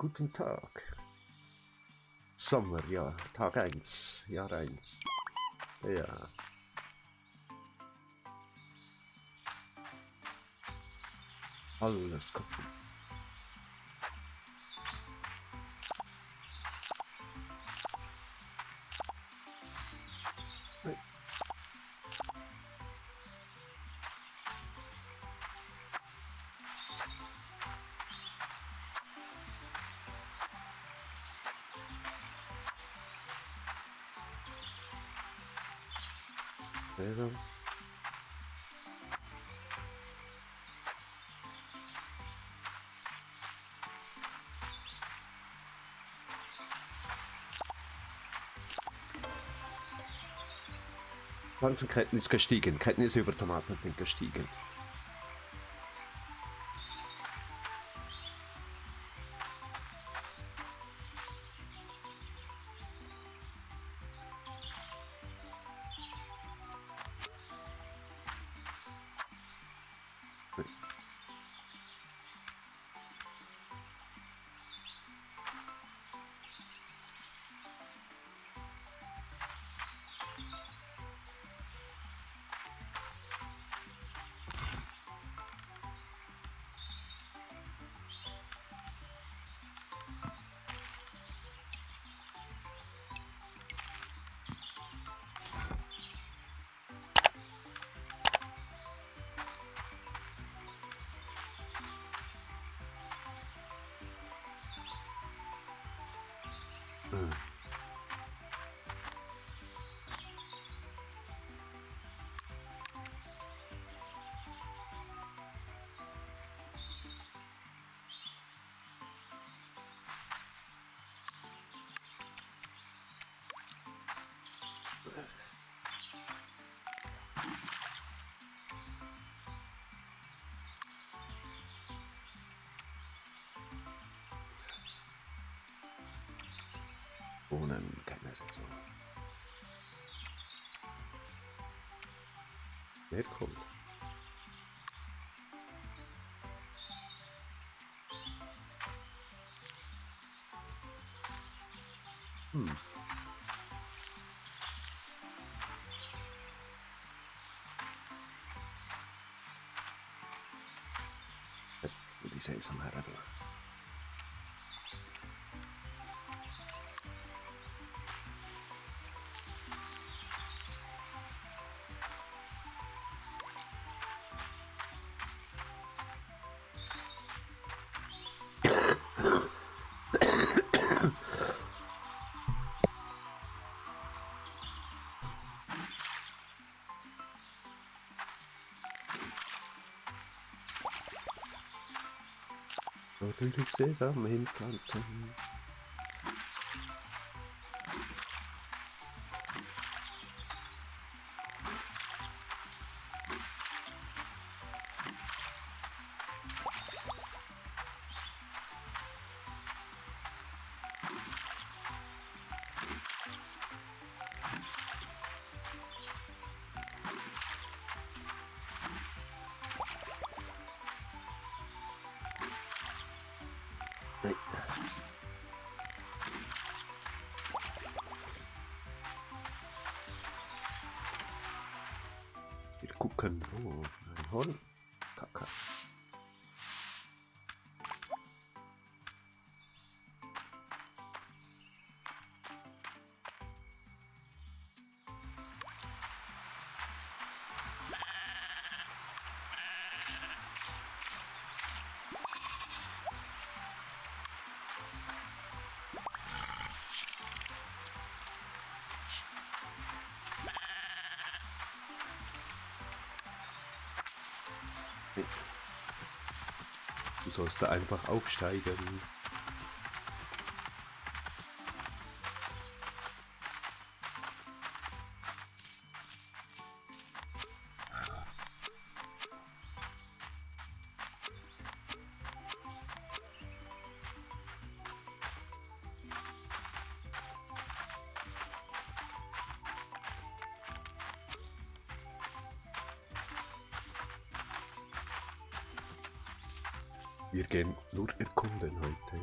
Guten Tag. Sommer, ja. Tag 1. Jahr 1. Ja. Alles kaputt. Pflanzenketten ist gestiegen. Kenntnisse über Tomaten sind gestiegen. Ohne keine Ersetzung. Wer kommt? What do you say somehow? I don't know. Natürlich Sesam hinpflanzen. Gucken. Oh, ein Horn. Kaka. Du sollst da einfach aufsteigen. Wir gehen nur erkunden heute.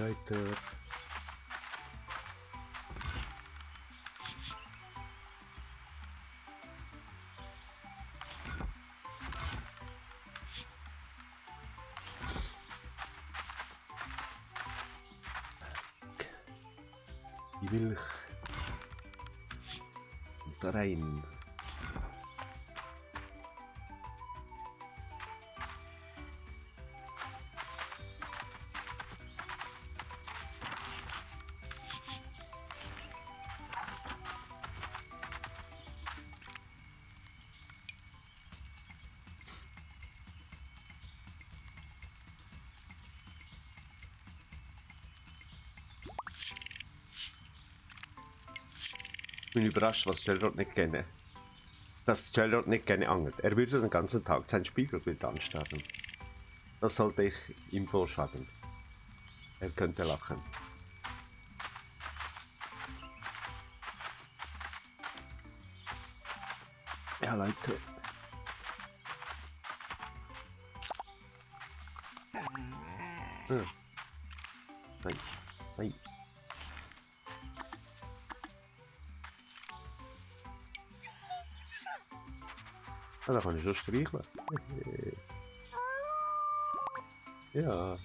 right there. Ich will da rein. Ich bin überrascht, was Shellrod nicht kenne. Dass Shellrod nicht gerne angelt. Er würde den ganzen Tag sein Spiegelbild anstarren. Das sollte ich ihm vorschlagen. Er könnte lachen. Ja, Leute. Hm. Nein. Nein. Ah, da kann ich schon streicheln. Ja.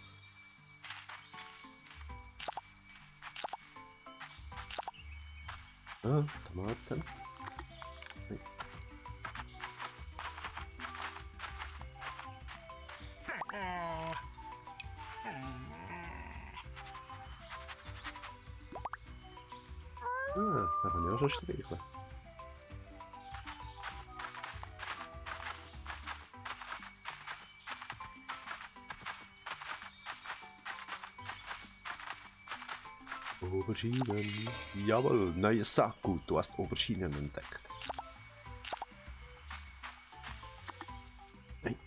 Ah, Tomaten. Ah, da kann ich auch schon streicheln. Auberginen. Jawohl, neues Saatgut. Du hast Auberginen entdeckt. Nein.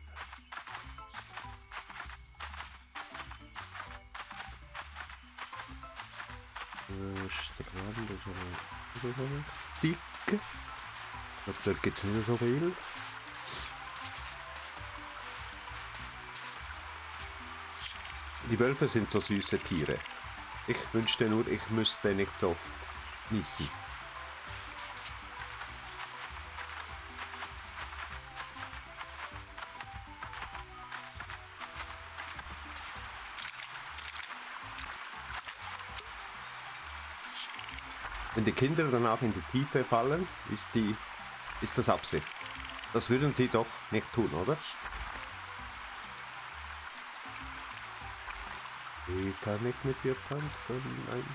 Strand ist aber dick. Aber dort gibt es nicht so viel. Die Wölfe sind so süße Tiere. Ich wünschte nur, ich müsste nicht so oft niesen. Wenn die Kinder danach in die Tiefe fallen, ist das Absicht. Das würden sie doch nicht tun, oder? Ich kann nicht mit dir tanzen, nein.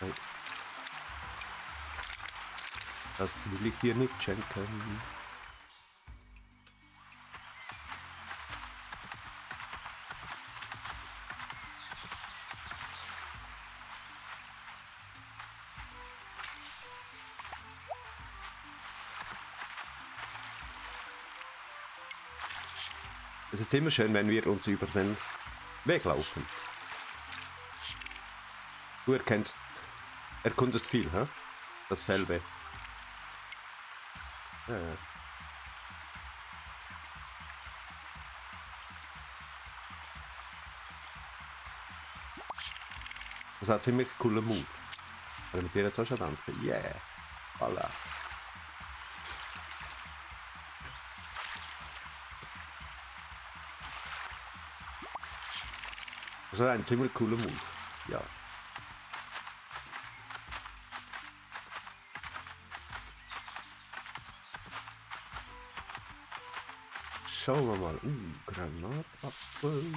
Nein. Das will ich dir nicht schenken. Es ist immer schön, wenn wir uns über den Weg laufen. Du erkundest viel, hä? Dasselbe. Ja. Das hat ziemlich cooler Move. Also mit dir jetzt auch schon tanzen. Yeah. Voila. Das war ein ziemlich cooler Move, ja. Schauen wir mal, Granatapfel.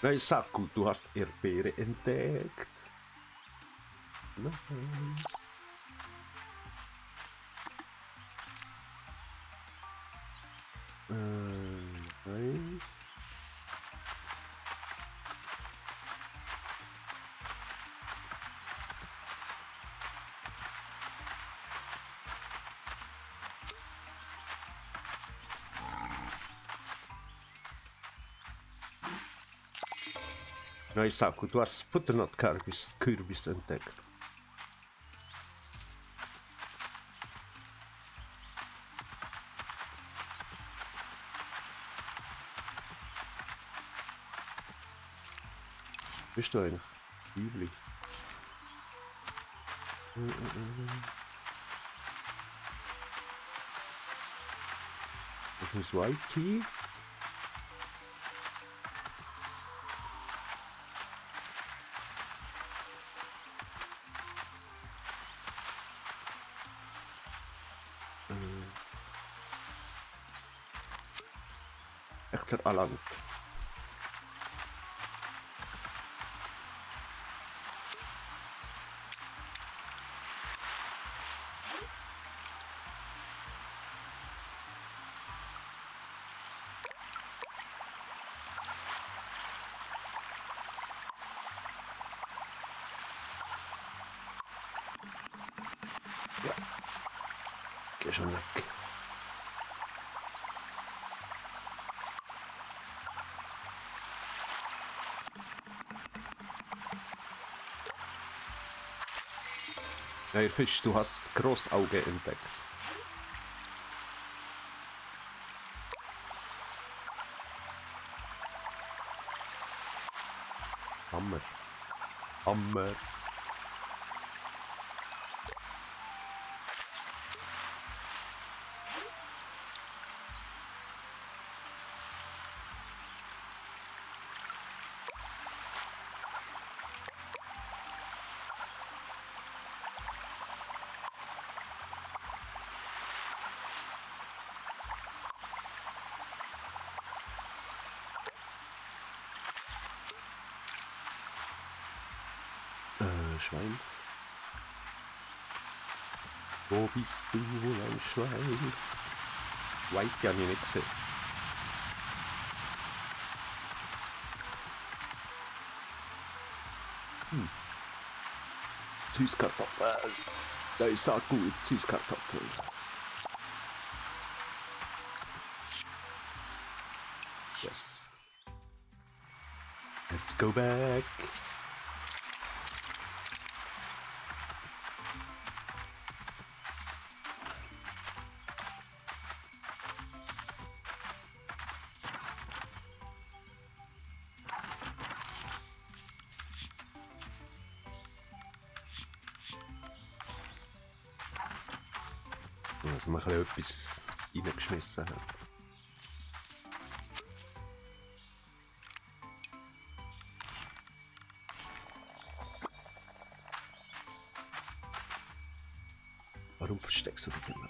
Nein, sag gut, du hast Erdbeere entdeckt. Nein. Nein. Nein, sag gut, du hast Butternut-Kürbis entdeckt. Bist du ein Liebling? Das muss White-Tee. Echter Aland. Ja, geh schon weg. Hey Fisch, du hast Großauge entdeckt. Hammer. Hammer. Schwein. Wo bist du, ein Schwein? Weit ja die Hexe. Süßkartoffeln. Da ist auch gut, Süßkartoffeln. Yes. Let's go back. Dass man etwas reingeschmissen hat. Warum versteckst du dich immer?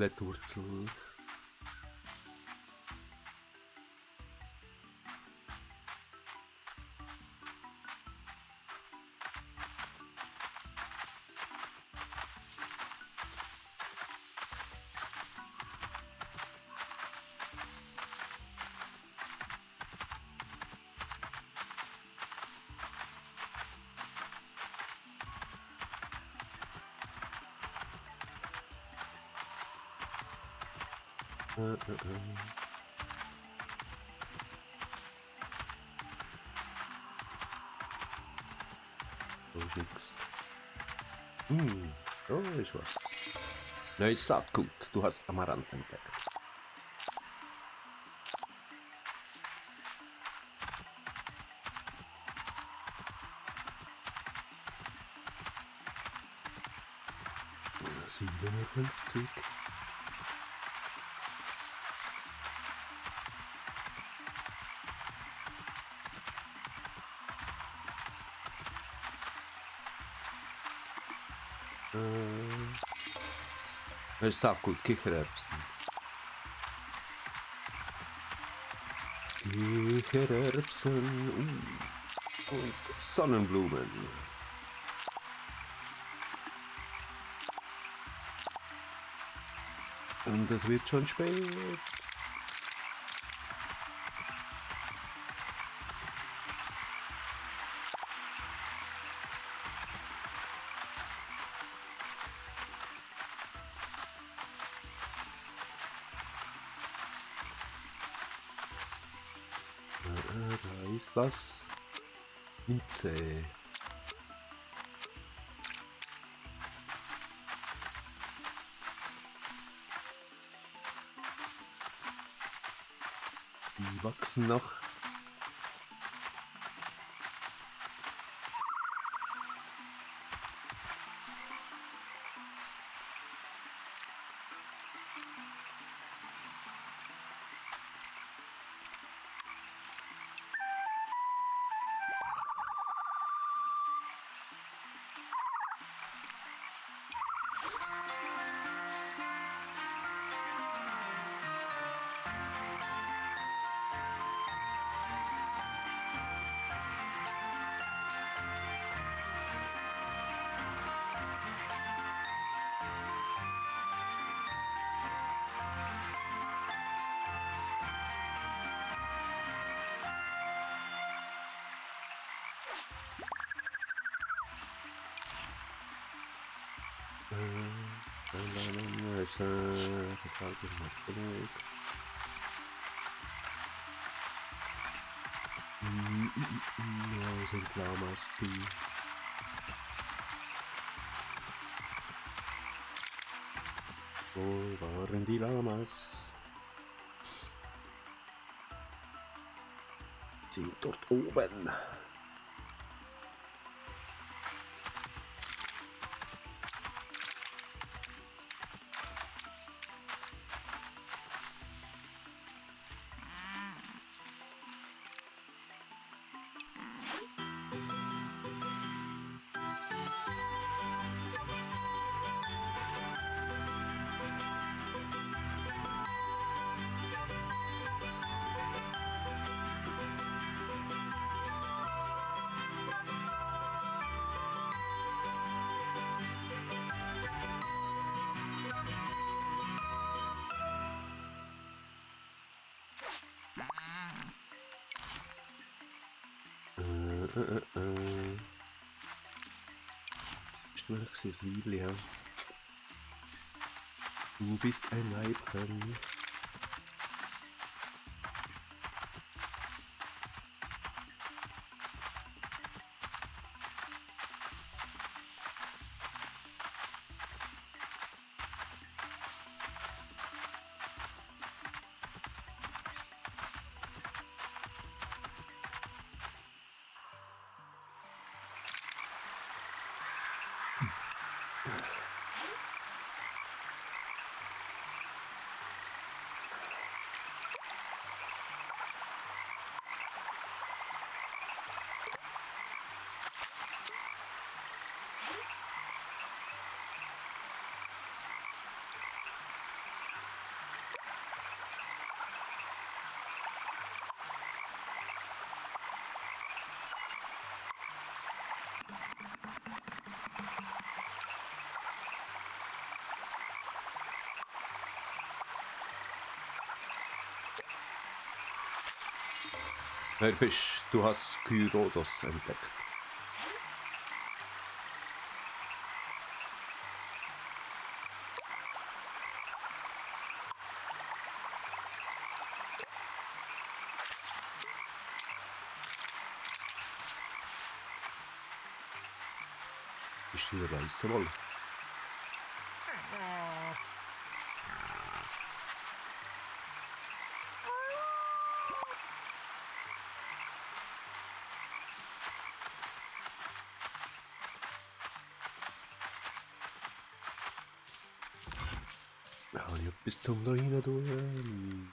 Klettwurzel. Nix. Ruhig was. Neues Saatgut. Du hast Amaranth entdeckt. Sieben. Neues Saatgut, Kichererbsen. Kichererbsen und Sonnenblumen. Und es wird schon spät. Da ist was. Minze. Die wachsen noch. Sind Lamas gewesen. Wo waren die Lamas? Sind dort oben. Ist Liebli, ja. Du bist ein Weibchen. Herr Fisch, du hast Kyrodos entdeckt. Bestimmt gleich so lang. Aber ich hab bis zum Leiner durch.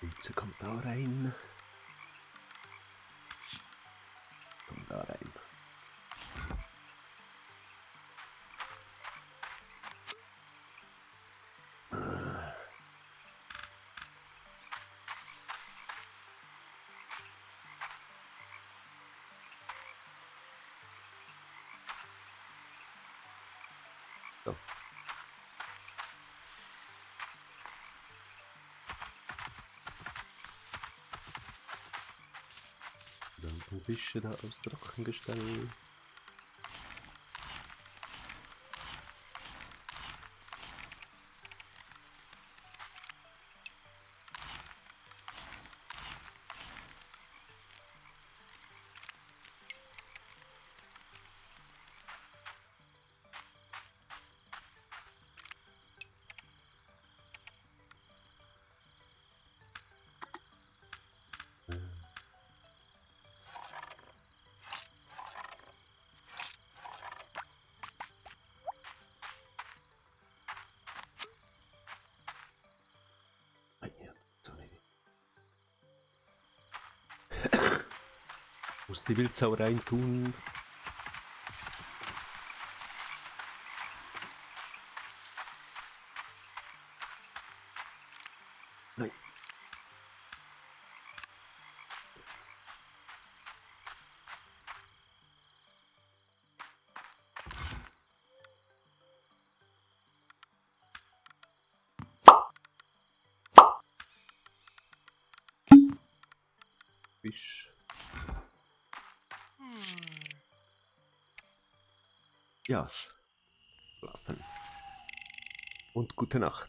Pilze kommt da rein. Kommt da rein. So. Die Fische da aus Trockengestell. Muss die Wildsau rein tun. Nein. Fisch. Ja, schlafen und gute Nacht.